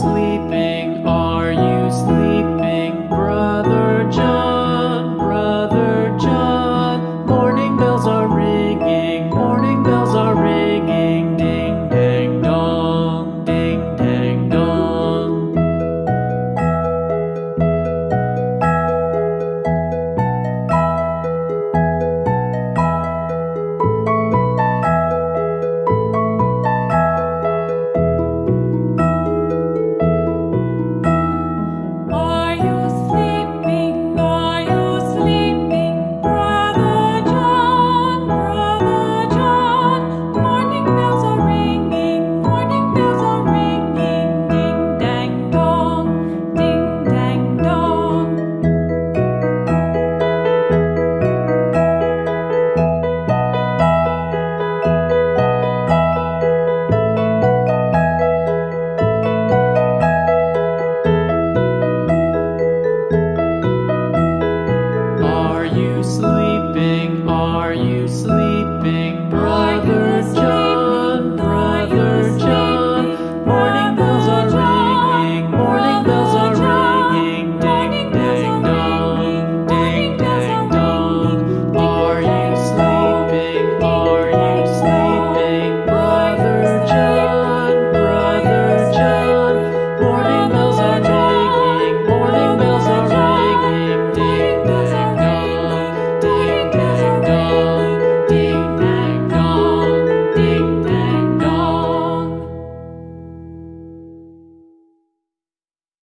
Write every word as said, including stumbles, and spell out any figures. sleep.